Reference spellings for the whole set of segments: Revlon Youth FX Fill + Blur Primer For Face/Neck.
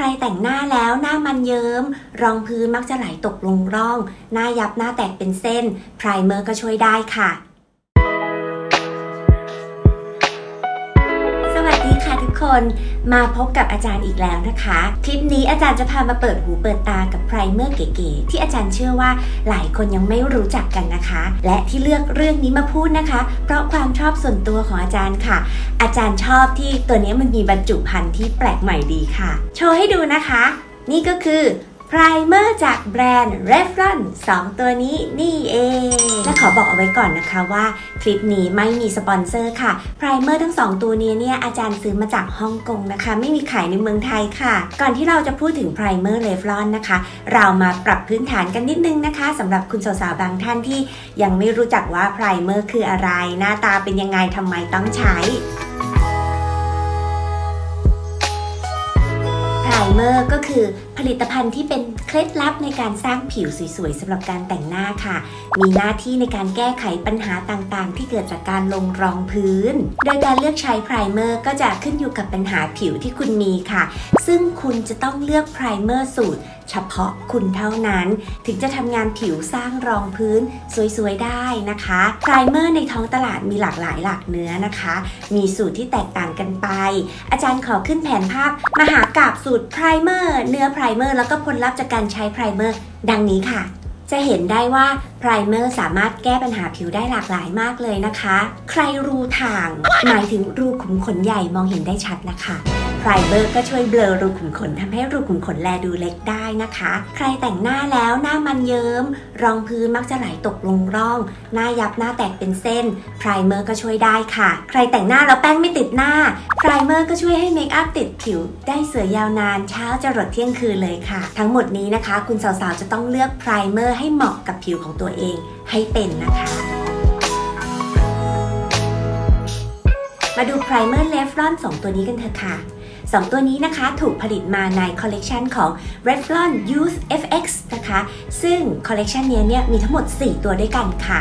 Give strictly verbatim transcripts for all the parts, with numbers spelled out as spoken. ใครแต่งหน้าแล้วหน้ามันเยิ้มรองพื้นมักจะไหลตกลงร่องหน้ายับหน้าแตกเป็นเส้นไพรเมอร์ก็ช่วยได้ค่ะคนมาพบกับอาจารย์อีกแล้วนะคะคลิปนี้อาจารย์จะพามาเปิดหูเปิดตากับไพรเมอร์เก๋ๆที่อาจารย์เชื่อว่าหลายคนยังไม่รู้จักกันนะคะและที่เลือกเรื่องนี้มาพูดนะคะเพราะความชอบส่วนตัวของอาจารย์ค่ะอาจารย์ชอบที่ตัวนี้มันมีบรรจุภัณฑ์ที่แปลกใหม่ดีค่ะโชว์ให้ดูนะคะนี่ก็คือไพรเมอร์จากแบรนด์ Revlon สองตัวนี้นี่เองและขอบอกเอาไว้ก่อนนะคะว่าคลิปนี้ไม่มีสปอนเซอร์ค่ะไพรเมอร์ทั้งสองตัวนี้เนี่ยอาจารย์ซื้อมาจากฮ่องกงนะคะไม่มีขายในเมืองไทยค่ะก่อนที่เราจะพูดถึงไพรเมอร์ Revlon นะคะเรามาปรับพื้นฐานกันนิดนึงนะคะสำหรับคุณสาวๆบางท่านที่ยังไม่รู้จักว่าไพรเมอร์คืออะไรหน้าตาเป็นยังไงทำไมต้องใช้ไพรเมอร์ก็คือผลิตภัณฑ์ที่เป็นเคล็ดลับในการสร้างผิวสวยๆสำหรับการแต่งหน้าค่ะมีหน้าที่ในการแก้ไขปัญหาต่างๆที่เกิดจากการลงรองพื้นโดยการเลือกใช้ไพรเมอร์ก็จะขึ้นอยู่กับปัญหาผิวที่คุณมีค่ะซึ่งคุณจะต้องเลือกไพรเมอร์สูตรเฉพาะคุณเท่านั้นถึงจะทำงานผิวสร้างรองพื้นสวยๆได้นะคะไพรเมอร์ในท้องตลาดมีหลากหลายหลากเนื้อนะคะมีสูตรที่แตกต่างกันไปอาจารย์ขอขึ้นแผนภาพมหากาพย์สูตรไพรเมอร์เนื้อไพรเมอร์แล้วก็ผลลัพธ์จากการใช้ไพรเมอร์ดังนี้ค่ะจะเห็นได้ว่าไพรเมอร์สามารถแก้ปัญหาผิวได้หลากหลายมากเลยนะคะใครรูถ่างหมายถึงรูขุมขนใหญ่มองเห็นได้ชัดนะคะไพรเมอร์ก็ช่วยเบลอรูขุมขนทำให้รูขุมขนแลดูเล็กได้นะคะใครแต่งหน้าแล้วหน้ามันเยิ้มรองพื้นมักจะไหลตกลงร่องหน้ายับหน้าแตกเป็นเส้นไพรเมอร์ก็ช่วยได้ค่ะใครแต่งหน้าแล้วแป้งไม่ติดหน้าไพรเมอร์ก็ช่วยให้เมคอัพติดผิวได้สวยยาวนานเช้าจรดเที่ยงคืนเลยค่ะทั้งหมดนี้นะคะคุณสาวๆจะต้องเลือกไพรเมอร์ให้เหมาะกับผิวของตัวเองให้เป็นนะคะมาดูไพรเมอร์ Revlon สองตัวนี้กันเถอะค่ะสองตัวนี้นะคะถูกผลิตมาในคอลเลกชันของ Revlon Youth เอฟ เอ็กซ์ นะคะซึ่งคอลเลกชันนี้เนี่ยมีทั้งหมดสี่ตัวด้วยกันค่ะ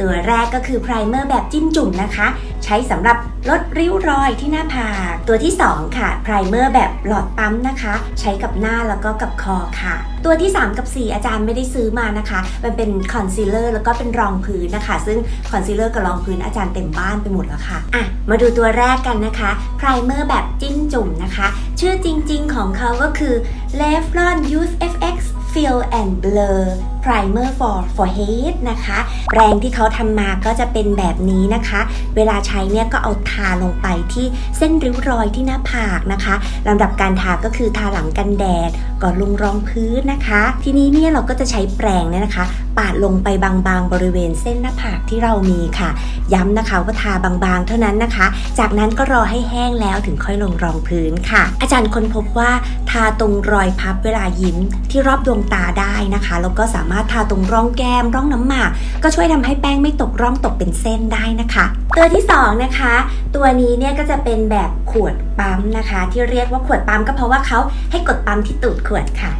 ตัวแรกก็คือไพรเมอร์แบบจิ้มจุ่มนะคะใช้สำหรับลดริ้วรอยที่หน้าผากตัวที่สองค่ะไพรเมอร์แบบหลอดปั๊มนะคะใช้กับหน้าแล้วก็กับคอค่ะตัวที่สามกับสี่อาจารย์ไม่ได้ซื้อมานะคะมันเป็นคอนซีลเลอร์แล้วก็เป็นรองพื้นนะคะซึ่งคอนซีลเลอร์กับรองพื้นอาจารย์เต็มบ้านไปหมดแล้วค่ะอ่ะมาดูตัวแรกกันนะคะไพรเมอร์แบบจิ้มจุ่มนะคะชื่อจริงๆของเขาก็คือ Revlon Youth เอฟ เอ็กซ์Fill and Blur Primer for Forehead นะคะแปรงที่เขาทำมาก็จะเป็นแบบนี้นะคะเวลาใช้เนี่ยก็เอาทาลงไปที่เส้นริ้วรอยที่หน้าผากนะคะลำดับการทาก็คือทาหลังกันแดดก่อนลงรองพื้นนะคะทีนี้เนี่ยเราก็จะใช้แปรงเนี่ยนะคะปาดลงไปบางๆบริเวณเส้นหน้าผากที่เรามีค่ะย้ำนะคะว่าทาบางๆเท่านั้นนะคะจากนั้นก็รอให้แห้งแล้วถึงค่อยลงรองพื้นค่ะอาจารย์ค้นพบว่าทาตรงรอยพับเวลายิ้มที่รอบดวงตาได้นะคะแล้วก็สามารถทาตรงร่องแก้มร่องน้ำหมากก็ช่วยทำให้แป้งไม่ตกร่องตกเป็นเส้นได้นะคะตัวที่สองนะคะตัวนี้เนี่ยก็จะเป็นแบบขวดปั๊มนะคะที่เรียกว่าขวดปั๊มก็เพราะว่าเขาให้กดปั๊มที่ตูดขวดค่ะ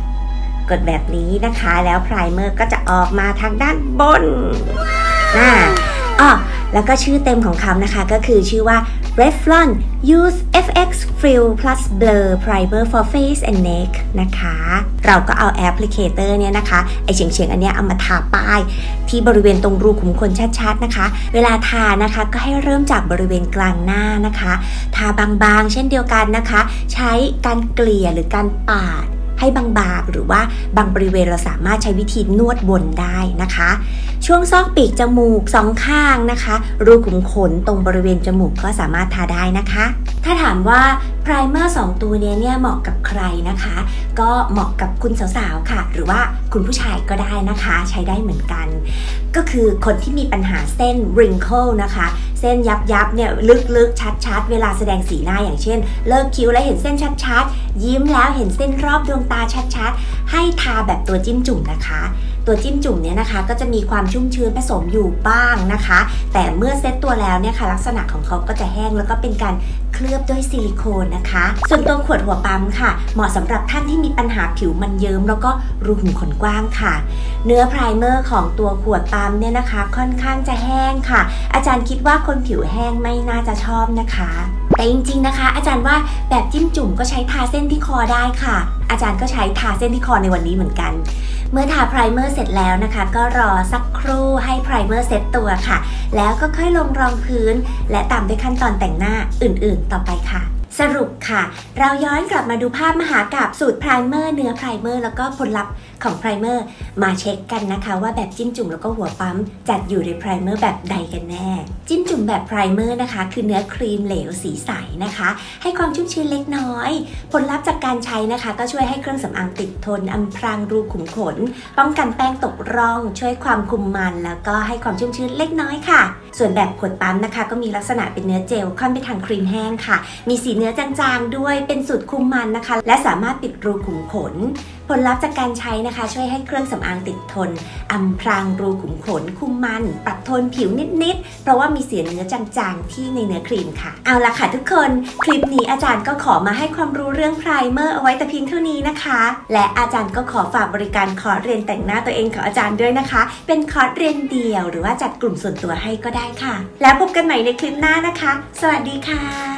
กดแบบนี้นะคะแล้วไพรเมอร์ก็จะออกมาทางด้านบนน่ะอ๋อแล้วก็ชื่อเต็มของเขานะคะก็คือชื่อว่า Revlon Youth เอฟ เอ็กซ์ Fill พลัส Blur Primer For Face and Neck นะคะเราก็เอาแอปพลิเคเตอร์เนี่ยนะคะไอเฉียงๆอันเนี้ยเอามาทาป้ายที่บริเวณตรงรูขุมขนชัดๆนะคะเวลาทานะคะก็ให้เริ่มจากบริเวณกลางหน้านะคะทาบางๆเช่นเดียวกันนะคะใช้การเกลี่ยหรือการปาดให้บางๆหรือว่าบางบริเวณเราสามารถใช้วิธีนวดวนได้นะคะช่วงซอกปีกจมูกสองข้างนะคะรูขุมขนตรงบริเวณจมูกก็สามารถทาได้นะคะถ้าถามว่าไพรเมอร์สองตัวนี้เนี่ยเหมาะกับใครนะคะก็เหมาะกับคุณสาวๆค่ะหรือว่าคุณผู้ชายก็ได้นะคะใช้ได้เหมือนกันก็คือคนที่มีปัญหาเส้น wrinkle นะคะเส้นยับยับเนี่ยลึกๆชัดๆเวลาแสดงสีหน้าอย่างเช่นเลิกคิ้วแล้วเห็นเส้นชัดๆยิ้มแล้วเห็นเส้นรอบดวงตาชัดๆให้ทาแบบตัวจิ้มจุ่มนะคะตัวจิ้มจุ่มเนี่ยนะคะก็จะมีความชุ่มชื้นผสมอยู่บ้างนะคะแต่เมื่อเซ็ตตัวแล้วเนี่ยค่ะลักษณะของเขาก็จะแห้งแล้วก็เป็นการเคลือบด้วยซิลิโคนนะคะส่วนตัวขวดหัวปั๊มค่ะเหมาะสำหรับท่านที่มีปัญหาผิวมันเยิ้มแล้วก็รูขุมขนกว้างค่ะเนื้อไพรเมอร์ของตัวขวดปั๊มเนี่ยนะคะค่อนข้างจะแห้งค่ะอาจารย์คิดว่าคนผิวแห้งไม่น่าจะชอบนะคะ แต่จริงๆนะคะอาจารย์ว่าแบบจิ้มจุ่มก็ใช้ทาเส้นที่คอได้ค่ะอาจารย์ก็ใช้ทาเส้นที่คอในวันนี้เหมือนกันเมื่อทาไพรเมอร์เสร็จแล้วนะคะก็รอสักครู่ให้ไพรเมอร์เซ็ตตัวค่ะแล้วก็ค่อยลงรองพื้นและตามด้วยขั้นตอนแต่งหน้าอื่นๆต่อไปค่ะสรุปค่ะเราย้อนกลับมาดูภาพมหากาพย์สูตรไพรเมอร์เนื้อไพรเมอร์แล้วก็ผลลัพธ์ของไพรเมอร์มาเช็คกันนะคะว่าแบบจิ้มจุ่มแล้วก็หัวปั๊มจัดอยู่ในไพรเมอร์แบบใดกันแน่จิ้มจุ่มแบบไพรเมอร์นะคะคือเนื้อครีมเหลวสีใสนะคะให้ความชุ่มชื้นเล็กน้อยผลลัพธ์จากการใช้นะคะก็ช่วยให้เครื่องสำอางติดทนอำพรางรูขุมขนป้องกันแป้งตกร่องช่วยความคุมมันแล้วก็ให้ความชุ่มชื้นเล็กน้อยค่ะส่วนแบบขวดปั๊มนะคะก็มีลักษณะเป็นเนื้อเจลค่อนไปทางครีมแห้งค่ะมีสีเนื้อจางๆด้วยเป็นสูตรคุมมันนะคะและสามารถปิดรูขุมขนผลลัพธ์จากการใช้นะคะช่วยให้เครื่องสำอางติดทนอำพรางรูขุมขนคุมมันปรับโทนผิวนิดๆเพราะว่ามีเสียเนื้อจางๆที่ในเนื้อครีมค่ะเอาล่ะค่ะทุกคนคลิปนี้อาจารย์ก็ขอมาให้ความรู้เรื่องไพรเมอร์เอาไว้แต่เพียงเท่านี้นะคะและอาจารย์ก็ขอฝากบริการคอร์สเรียนแต่งหน้าตัวเองของอาจารย์ด้วยนะคะเป็นคอร์สเรียนเดี่ยวหรือว่าจัดกลุ่มส่วนตัวให้ก็ได้ค่ะแล้วพบกันใหม่ในคลิปหน้านะคะสวัสดีค่ะ